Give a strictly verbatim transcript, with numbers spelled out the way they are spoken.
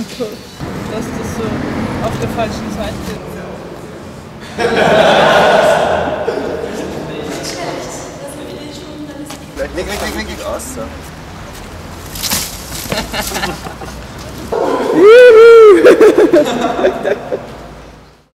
dass das so auf der falschen Seite ist. Nicht schlecht, dass wir die Schulen dann nicht. Vielleicht nick, nick, nick, nick, aus. So.